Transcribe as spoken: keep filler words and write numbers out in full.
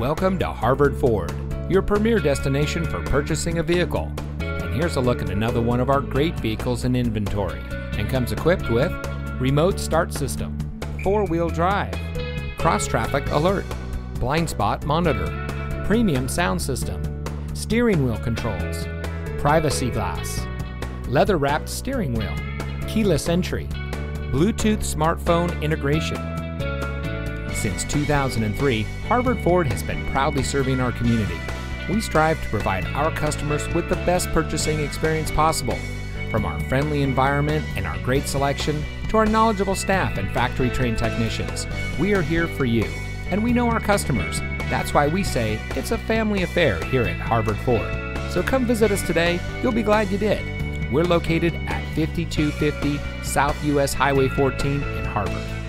Welcome to Harvard Ford, your premier destination for purchasing a vehicle. And here's a look at another one of our great vehicles in inventory, and comes equipped with remote start system, four-wheel drive, cross-traffic alert, blind spot monitor, premium sound system, steering wheel controls, privacy glass, leather-wrapped steering wheel, keyless entry, Bluetooth smartphone integration. Since two thousand three, Harvard Ford has been proudly serving our community. We strive to provide our customers with the best purchasing experience possible. From our friendly environment and our great selection to our knowledgeable staff and factory-trained technicians, we are here for you, and we know our customers. That's why we say it's a family affair here at Harvard Ford. So come visit us today. You'll be glad you did. We're located at fifty-two fifty South U S Highway fourteen in Harvard.